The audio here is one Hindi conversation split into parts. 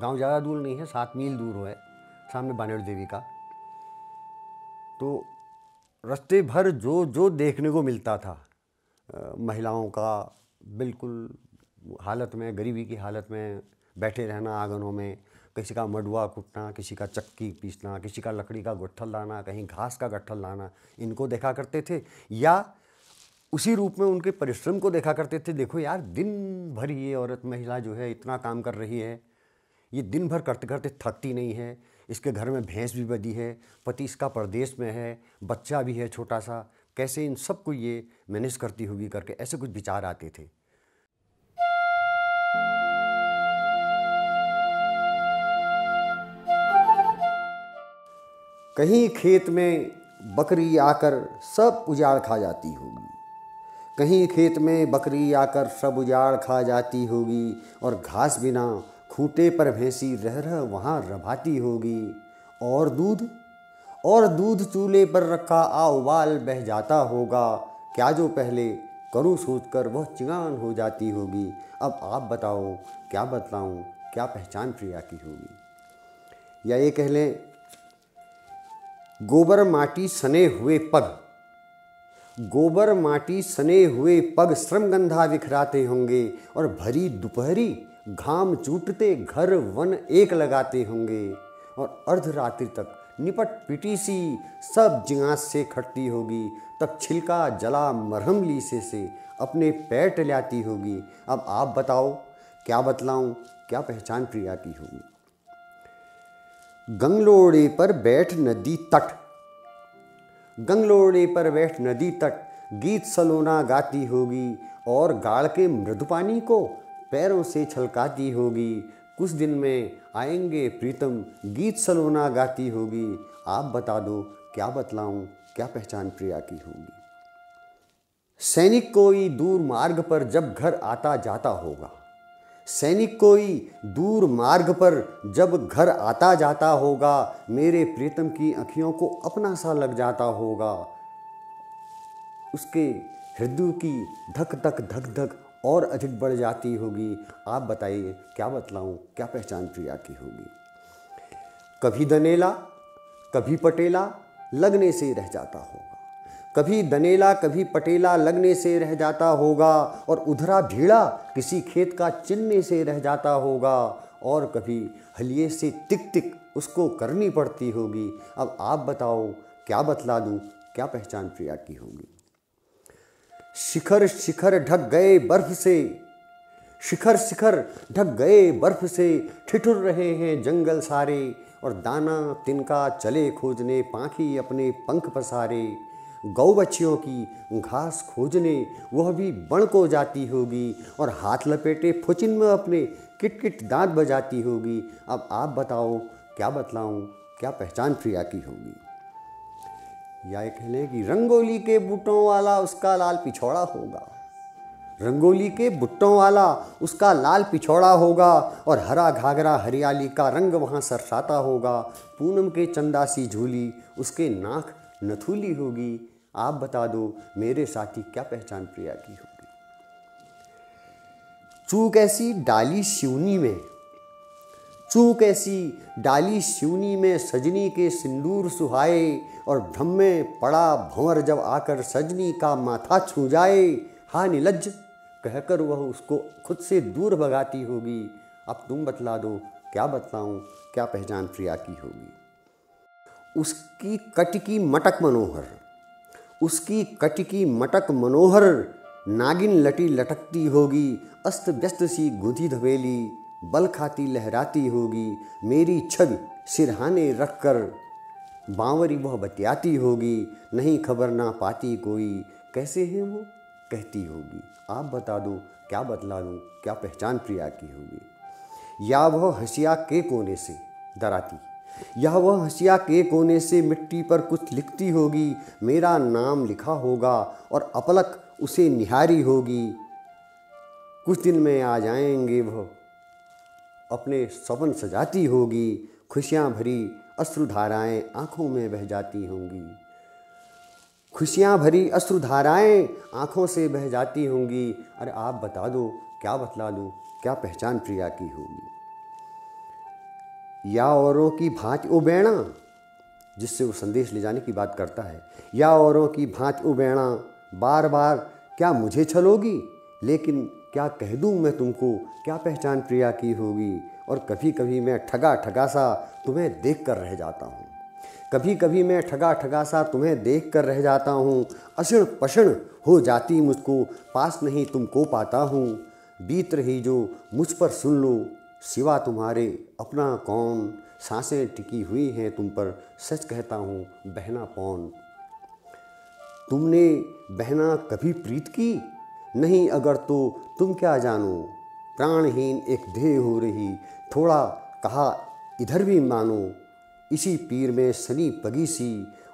गांव ज़्यादा दूर नहीं है, 7 मील दूर है, सामने बानेड़ देवी का। तो रास्ते भर जो जो देखने को मिलता था, महिलाओं का बिल्कुल हालत में, गरीबी की हालत में बैठे रहना आंगनों में, किसी का मडुआ कुटना, किसी का चक्की पीसना, किसी का लकड़ी का गट्ठल लाना, कहीं घास का गट्ठल लाना, इनको देखा करते थे या उसी रूप में उनके परिश्रम को देखा करते थे। देखो यार, दिन भर ये औरत महिला जो है इतना काम कर रही है, ये दिन भर करते करते थकती नहीं है, इसके घर में भैंस भी बधी है, पति इसका परदेश में है, बच्चा भी है छोटा सा, कैसे इन सबको ये मैनेज करती होगी करके ऐसे कुछ विचार आते थे। कहीं खेत में बकरी आकर सब उजाड़ खा जाती होगी, कहीं खेत में बकरी आकर सब उजाड़ खा जाती होगी, और घास बिना खूंटे पर भैंसी रह रह वहाँ रभाती होगी। और दूध चूल्हे पर रखा आ उबाल बह जाता होगा, क्या जो पहले करूँ सोच कर वह चिंगान हो जाती होगी। अब आप बताओ, क्या बतलाऊँ, क्या पहचान प्रिया की होगी। या ये कह लें, गोबर माटी सने हुए पग श्रम गंधा बिखराते होंगे, और भरी दोपहरी घाम चूटते घर वन एक लगाते होंगे, और अर्धरात्रि तक निपट पिटी सी सब जिंगास से खटती होगी, तब छिलका जला मरहम लीसे से अपने पेट लाती होगी। अब आप बताओ, क्या बतलाऊं, क्या पहचान प्रिया की होगी। गंगलोड़े पर बैठ नदी तट गीत सलोना गाती होगी, और गाड़ के मृदुपानी को पैरों से छलकाती होगी। कुछ दिन में आएंगे प्रीतम, गीत सलोना गाती होगी। आप बता दो, क्या बतलाऊं, क्या पहचान प्रिया की होगी। सैनिक कोई दूर मार्ग पर जब घर आता जाता होगा, मेरे प्रीतम की आँखियों को अपना सा लग जाता होगा, उसके हृदय की धक धक और अधिक बढ़ जाती होगी। आप बताइए, क्या बतलाऊं, क्या पहचान प्रिया की होगी। कभी दनेला कभी पटेला लगने से रह जाता होगा, और उधरा भीड़ा किसी खेत का चिन्ने से रह जाता होगा, और कभी हलिये से टिक टिक उसको करनी पड़ती होगी। अब आप बताओ, क्या बतला दूं, क्या पहचान प्रिया की होगी। शिखर शिखर ढक गए बर्फ से ठिठुर रहे हैं जंगल सारे, और दाना तिनका चले खोजने पाखी अपने पंख पसारे। गौ बच्चियों की घास खोजने वह भी बण को जाती होगी, और हाथ लपेटे फुचिन में अपने किटकिट दांत बजाती होगी। अब आप बताओ, क्या बतलाऊं, क्या पहचान प्रिया की होगी। या ये कह लें कि रंगोली के बुट्टों वाला उसका लाल पिछौड़ा होगा, और हरा घाघरा हरियाली का रंग वहाँ सरसाता होगा। पूनम के चंदासी झूली उसके नाक नथुली होगी। आप बता दो मेरे साथी, क्या पहचान प्रिया की होगी। चूक ऐसी डाली शिवनी में सजनी के सिंदूर सुहाए, और भ्रम में पड़ा भंवर जब आकर सजनी का माथा छू जाए, हा निलज्ज कहकर वह उसको खुद से दूर भगाती होगी। अब तुम बतला दो, क्या बतलाऊं, क्या पहचान प्रिया की होगी। उसकी कटकी मटक मनोहर नागिन लटी लटकती होगी, अस्त व्यस्त सी गुंधी धवेली बल खाती लहराती होगी। मेरी छवि सिरहाने रख कर बांवरी वह बतियाती होगी, नहीं खबर ना पाती कोई कैसे है वो कहती होगी। आप बता दो, क्या बतला दूँ, क्या पहचान प्रिया की होगी। या वह हंसिया के कोने से मिट्टी पर कुछ लिखती होगी, मेरा नाम लिखा होगा, और अपलक उसे निहारी होगी। कुछ दिन में आ जाएंगे वह अपने सवन सजाती होगी, खुशियाँ भरी अश्रुधाराएँ आँखों से बह जाती होंगी। अरे आप बता दो, क्या बतला दूँ, क्या पहचान प्रिया की होगी। या औरों की भांति उबेणा, जिससे वो संदेश ले जाने की बात करता है, या औरों की भांति उबेणा बार बार क्या मुझे छलोगी, लेकिन क्या कह दूँ मैं तुमको, क्या पहचान प्रिया की होगी। और कभी कभी मैं ठगा ठगा सा तुम्हें देख कर रह जाता हूँ, कभी कभी मैं ठगा ठगा सा तुम्हें देख कर रह जाता हूँ। असिण पसिण हो जाती मुझको, पास नहीं तुमको पाता हूँ। बीत रही जो मुझ पर सुन लो, सिवा तुम्हारे अपना कौन। सांसें टिकी हुई हैं तुम पर, सच कहता हूँ बहना पौन। तुमने बहना कभी प्रीत की नहीं, अगर तो तुम क्या जानो। प्राणहीन एक देह हो रही, थोड़ा कहा इधर भी मानो। इसी पीर में सनी पगी सी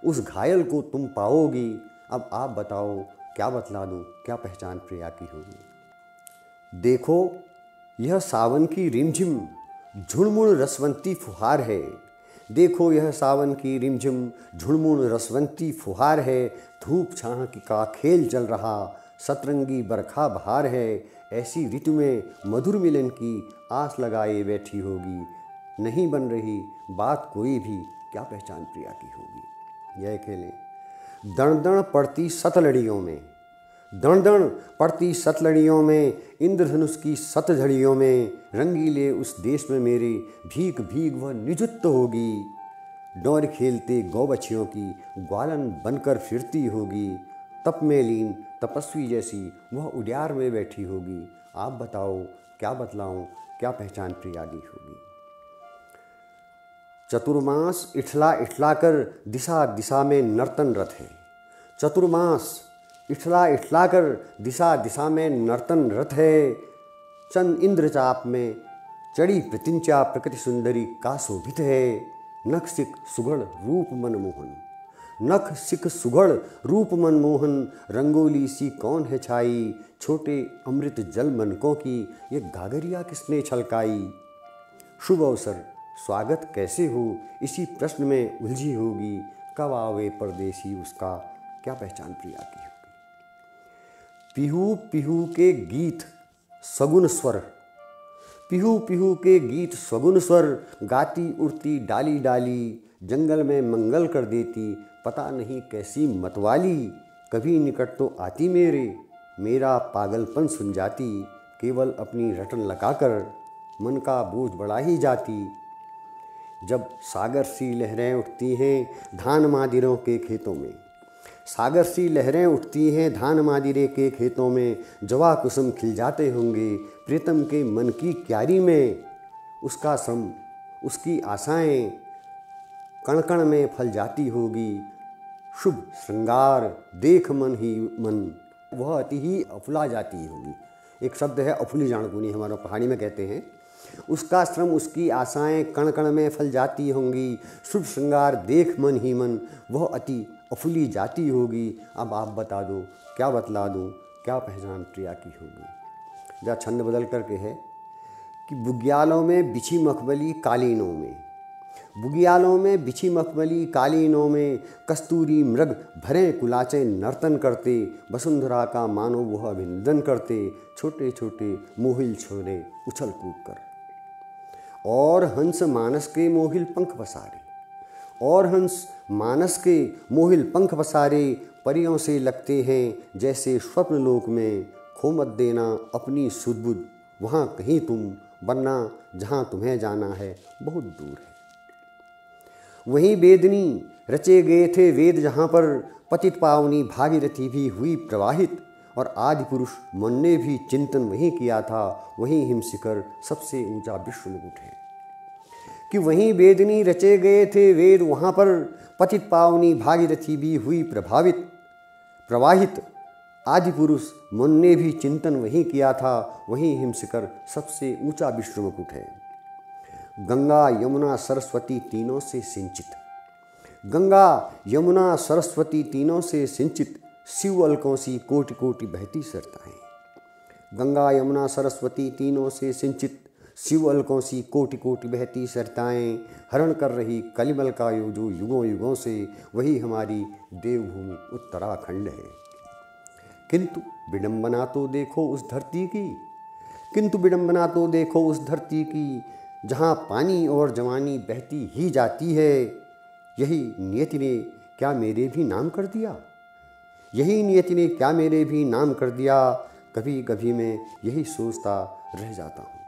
उस घायल को तुम पाओगी। अब आप बताओ क्या बतला दूँ, क्या पहचान प्रिया की होगी। देखो यह सावन की रिमझिम झुणमुण रसवंती फुहार है, देखो यह सावन की रिमझिम झुणमुण रसवंती फुहार है। धूप छाह का खेल चल रहा, सतरंगी बरखा बहार है। ऐसी ऋतु में मधुर मिलन की आस लगाए बैठी होगी। नहीं बन रही बात कोई भी, क्या पहचान प्रिया की होगी। यह खेलें दणदण पड़ती सतलड़ियों में, दणदण पड़ती सतलड़ियों में, इंद्रधनुष की सतझड़ियों में, रंगीले उस देश में मेरे भीग भीग वह निजुत्त होगी। डोर खेलते गौबछियों की ग्वालन बनकर फिरती होगी। तप में लीन तपस्वी जैसी वह उड्यार में बैठी होगी। आप बताओ क्या बतलाऊं, क्या पहचान प्रिया की होगी। चतुर्मास इठला इठला कर दिशा दिशा में नर्तन रत है, चतुर्मास इठला इठला कर दिशा दिशा में नर्तन रत है। चंद इंद्रचाप में चढ़ी प्रतिंचा प्रकृति सुंदरी का शोभित है। नख सिख सुगढ़ रूप मनमोहन, नख सिख सुगढ़ रूप मनमोहन, रंगोली सी कौन है छाई, छोटे अमृत जल मनकों की ये घाघरिया किसने छलकाई। शुभ अवसर स्वागत कैसे हो, इसी प्रश्न में उलझी होगी। कब आवे परदेसी उसका, क्या पहचान प्रिया की। पिहू पिहू के गीत सगुन स्वर, पिहू पिहू के गीत सगुन स्वर, गाती उड़ती डाली डाली, जंगल में मंगल कर देती पता नहीं कैसी मतवाली। कभी निकट तो आती मेरे, मेरा पागलपन सुन जाती, केवल अपनी रटन लगाकर मन का बोझ बढ़ा ही जाती। जब सागर सी लहरें उठती हैं धान मादिरों के खेतों में, सागर सी लहरें उठती हैं धान मादिरे के खेतों में, जवा कुसुम खिल जाते होंगे प्रीतम के मन की क्यारी में। उसका सम उसकी आशाएं कणकण में फल जाती होगी। शुभ श्रृंगार देख मन ही मन, वह अति ही अफुला जाती होगी। एक शब्द है अफुली जाणकुनी, हमारे पहाड़ी में कहते हैं। उसका श्रम उसकी आशाएं कण कण में फल जाती होंगी। शुभ श्रृंगार देख मन ही मन, वह अति अफुली जाती होगी। अब आप बता दो क्या बतला दूँ, क्या पहचान प्रिया की होगी। या छंद बदल करके है कि बुग्यालों में बिछी मखमली कालीनों में, बुग्यालों में बिछी मखमली कालीनों में, कस्तूरी मृग भरे कुलाचे नर्तन करते, वसुंधरा का मानो वह अभिनंदन करते, छोटे छोटे मोहिल छोरे उछल कूद कर। और हंस मानस के मोहिल पंख पसारे, और हंस मानस के मोहिल पंख पसारे, परियों से लगते हैं जैसे स्वप्नलोक में। खो मत देना अपनी सुदबुद वहाँ कहीं तुम, वरना जहाँ तुम्हें जाना है बहुत दूर है। वहीं वेदनी रचे गए थे वेद, जहाँ पर पतित पावनी भागीरथी भी हुई प्रवाहित, और आदि पुरुष मन ने भी चिंतन वहीं किया था। वहीं हिमशिखर सबसे ऊंचा विश्व मुकुट है। कि वहीं वेदनी रचे गए थे वेद, वहाँ पर पतित पावनी भागीरथी भी हुई प्रभावित प्रवाहित, आदि पुरुष मन ने भी चिंतन वहीं किया था। वहीं हिमशिखर सबसे ऊंचा विश्व मुकुट है। गंगा यमुना सरस्वती तीनों से सिंचित, गंगा यमुना सरस्वती तीनों से सिंचित, शिव अलकों सी कोटि कोटि बहती सरताएं। गंगा यमुना सरस्वती तीनों से सिंचित, शिव अलकों सी कोटि कोटि बहती सरताएं। हरण कर रही कलिमल का यो जो युगों युगों से, वही हमारी देवभूमि उत्तराखंड है। किंतु विडंबना तो देखो उस धरती की, किंतु विडंबना तो देखो उस धरती की, जहाँ पानी और जवानी बहती ही जाती है, यही नियति ने क्या मेरे भी नाम कर दिया, यही नियति ने क्या मेरे भी नाम कर दिया। कभी कभी मैं यही सोचता रह जाता हूँ।